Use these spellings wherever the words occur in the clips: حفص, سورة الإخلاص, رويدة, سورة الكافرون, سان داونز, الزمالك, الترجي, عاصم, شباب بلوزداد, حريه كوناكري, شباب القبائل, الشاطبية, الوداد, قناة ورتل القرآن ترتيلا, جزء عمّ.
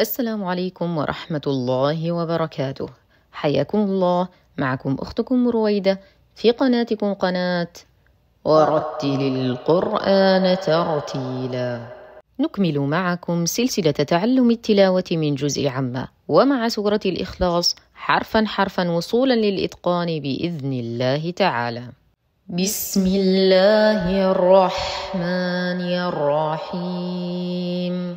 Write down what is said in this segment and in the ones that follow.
السلام عليكم ورحمة الله وبركاته، حياكم الله. معكم أختكم رويدة في قناتكم قناة ورتل القرآن ترتيلا. نكمل معكم سلسلة تعلم التلاوة من جزء عمّ ومع سورة الإخلاص حرفا حرفا وصولا للإتقان بإذن الله تعالى. بسم الله الرحمن الرحيم.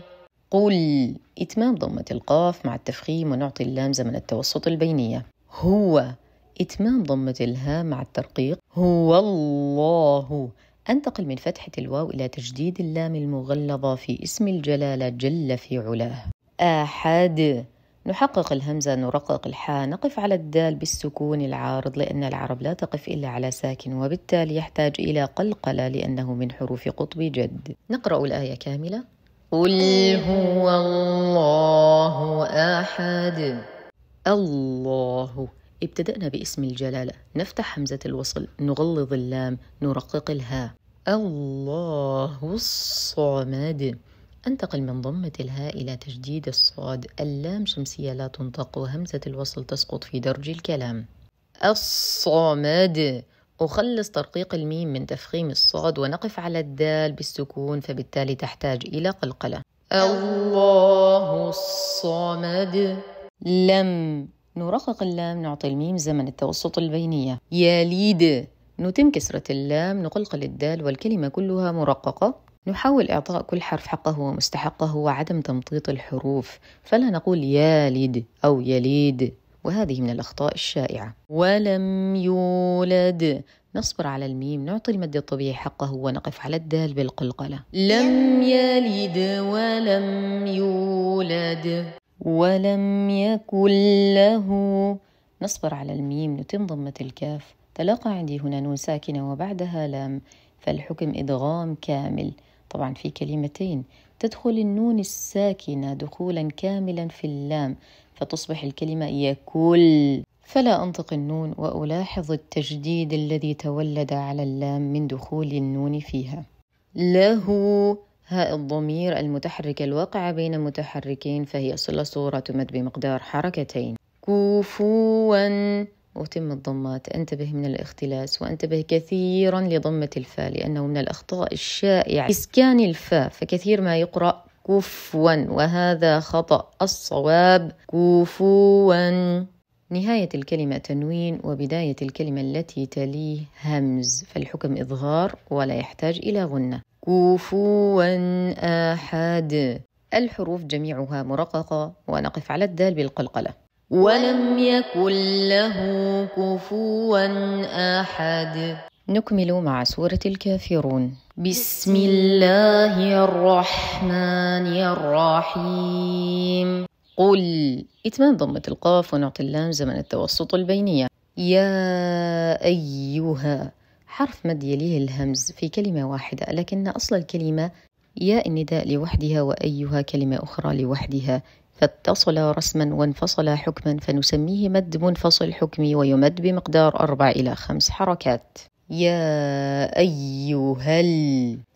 قل، إتمام ضمة القاف مع التفخيم ونعطي اللام زمن التوسط البينية. هو، إتمام ضمة الهاء مع الترقيق. هو الله، أنتقل من فتحة الواو إلى تجديد اللام المغلظة في اسم الجلالة جل في علاه. أحد، نحقق الهمزة، نرقق الحاء، نقف على الدال بالسكون العارض لأن العرب لا تقف إلا على ساكن، وبالتالي يحتاج إلى قلقلة لأنه من حروف قطب جد. نقرأ الآية كاملة. قل هو الله أحد. الله، ابتدأنا باسم الجلالة، نفتح همزة الوصل، نغلظ اللام، نرقق الهاء. الله الصمد، أنتقل من ضمة الهاء إلى تجديد الصاد، اللام شمسية لا تنطق وهمزة الوصل تسقط في درج الكلام. الصمد، أخلص ترقيق الميم من تفخيم الصاد ونقف على الدال بالسكون فبالتالي تحتاج إلى قلقلة. الله الصمد. لم، نرقق اللام، نعطي الميم زمن التوسط البينية. يليد، نتم كسرة اللام، نقلقل الدال والكلمة كلها مرققة. نحاول إعطاء كل حرف حقه ومستحقه وعدم تمطيط الحروف، فلا نقول يالد أو يليد، وهذه من الأخطاء الشائعة. ولم يولد، نصبر على الميم، نعطي المد الطبيعي حقه ونقف على الدال بالقلقلة. لم يلد ولم يولد. ولم يكن له، نصبر على الميم، نتم ضمة الكاف، تلاقى عندي هنا نون ساكنة وبعدها لام، فالحكم إدغام كامل. طبعا في كلمتين تدخل النون الساكنة دخولا كاملا في اللام فتصبح الكلمة يكل، فلا أنطق النون وألاحظ التجديد الذي تولد على اللام من دخول النون فيها. له، هاء الضمير المتحركة الواقعة بين متحركين فهي صلة صغرى تمد بمقدار حركتين. كفوا، وتم الضمات، انتبه من الاختلاس وانتبه كثيرا لضمة الفاء لأنه من الأخطاء الشائعة إسكان الفاء، فكثير ما يقرأ كفوا وهذا خطأ، الصواب كفوا. نهاية الكلمة تنوين وبداية الكلمة التي تليه همز، فالحكم إظهار ولا يحتاج إلى غنة. كفوا أحد. الحروف جميعها مرققة ونقف على الدال بالقلقلة. ولم يكن له كفوا أحد. نكمل مع سورة الكافرون. بسم الله الرحمن الرحيم. قل، إتمام ضمة القاف ونعطي اللام زمن التوسط البينية. يا أيها، حرف مد يليه الهمز في كلمة واحدة، لكن أصل الكلمة ياء النداء لوحدها وأيها كلمة أخرى لوحدها، فاتصل رسما وانفصل حكما فنسميه مد منفصل حكمي ويمد بمقدار 4 إلى 5 حركات. يا أيها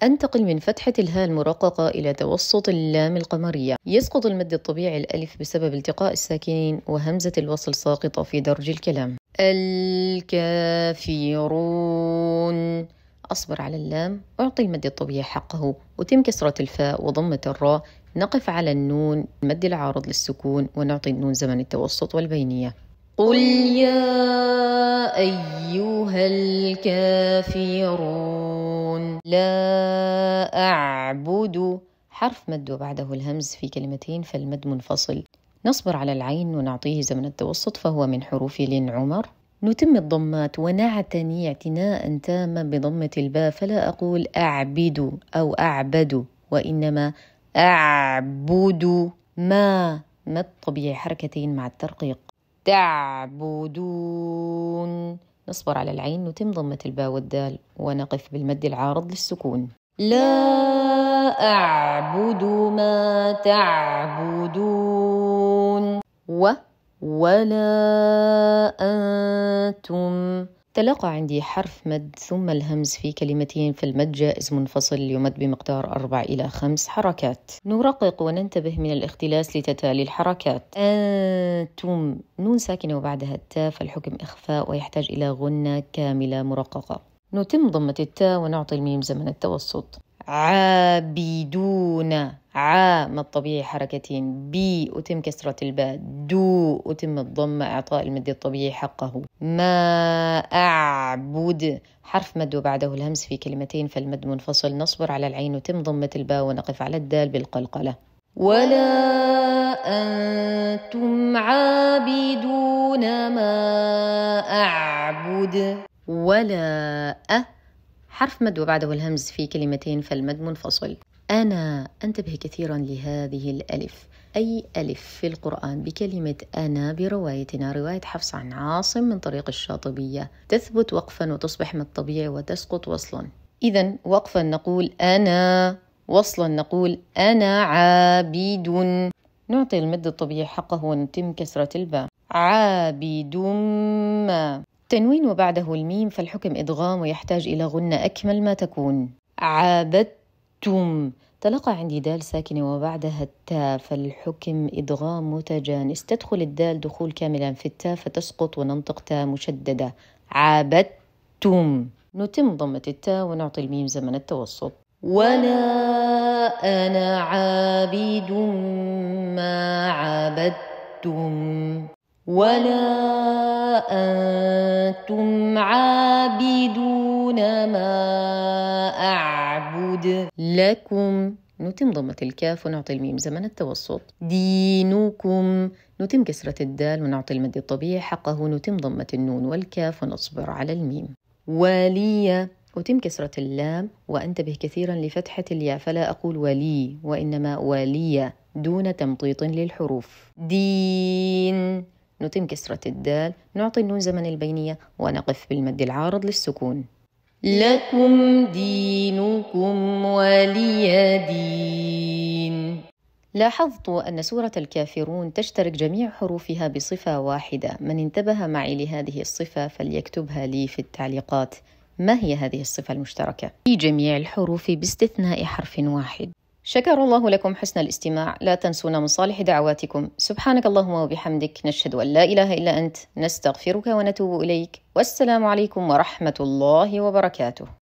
أنتقل من فتحة الهاء المرققة إلى توسط اللام القمرية، يسقط المد الطبيعي الألف بسبب التقاء الساكنين وهمزة الوصل ساقطة في درج الكلام. الكافرون، أصبر على اللام، أعطي المد الطبيعي حقه، وتم كسرة الفاء وضمة الراء، نقف على النون، المد العارض للسكون، ونعطي النون زمن التوسط والبينية. قل يا أيها الكافرون. لا أعبد، حرف مد وبعده الهمز في كلمتين فالمد منفصل، نصبر على العين ونعطيه زمن التوسط فهو من حروف لن عمر. نتم الضمات ونعتني اعتناء تاما بضمة الباء، فلا أقول أعبد أو أعبد، وإنما أعبد. ما، مد طبيعي حركتين مع الترقيق. تعبدون، نصبر على العين، نتم ضمة الباء والدال ونقف بالمد العارض للسكون. لا أعبد ما تعبدون. ولا أنتم، تلاقى عندي حرف مد ثم الهمز في كلمتين، فالمد جائز منفصل يمد بمقدار 4 إلى 5 حركات. نرقق وننتبه من الاختلاس لتتالي الحركات. أنتم، نون ساكنة وبعدها التاء، فالحكم إخفاء ويحتاج إلى غنة كاملة مرققة. نتم ضمة التاء ونعطي الميم زمن التوسط. عابدون، عا ما الطبيعي حركتين، بي أتم كسرة الباء، دو أتم الضمة إعطاء المد الطبيعي حقه. ما أعبد، حرف مد وبعده الهمز في كلمتين، فالمد منفصل، نصبر على العين وتم ضمة الباء ونقف على الدال بالقلقلة. ولا أنتم عابدون ما أعبد. ولا حرف مد وبعده الهمز في كلمتين، فالمد منفصل. أنا، انتبه كثيرا لهذه الألف، أي ألف في القرآن بكلمة أنا بروايتنا رواية حفص عن عاصم من طريق الشاطبية تثبت وقفا وتصبح مد طبيعي وتسقط وصلا. إذا وقفا نقول أنا، وصلا نقول أنا عابد. نعطي المد الطبيعي حقه ونتم كسرة الباء. عابد ما، تنوين وبعده الميم، فالحكم إدغام ويحتاج إلى غنة أكمل ما تكون. عابدتم، تلقى عندي دال ساكنة وبعدها التاء، فالحكم إدغام متجانس، تدخل الدال دخول كاملا في التاء فتسقط وننطق تاء مشددة. عابدتم. نتم ضمة التاء ونعطي الميم زمن التوسط. ولا أنا عابد ما عبدتم. ولا أنتم عابدون ما أعبد. لكم، نتم ضمة الكاف ونعطي الميم زمن التوسط. دينكم، نتم كسرة الدال ونعطي المد الطبيعي حقه، نتم ضمة النون والكاف ونصبر على الميم. ولي، أتم كسرة اللام وأنتبه كثيرا لفتحة الياء، فلا أقول ولي وإنما ولي دون تمطيط للحروف. دين، نتم كسرة الدال، نعطي النون زمن البينية ونقف بالمد العارض للسكون. لكم دينكم ولي دين. لاحظت أن سورة الكافرون تشترك جميع حروفها بصفة واحدة، من انتبه معي لهذه الصفة فليكتبها لي في التعليقات. ما هي هذه الصفة المشتركة؟ في جميع الحروف باستثناء حرف واحد. شكر الله لكم حسن الاستماع، لا تنسونا من صالح دعواتكم. سبحانك اللهم وبحمدك، نشهد أن لا إله إلا أنت، نستغفرك ونتوب إليك، والسلام عليكم ورحمة الله وبركاته.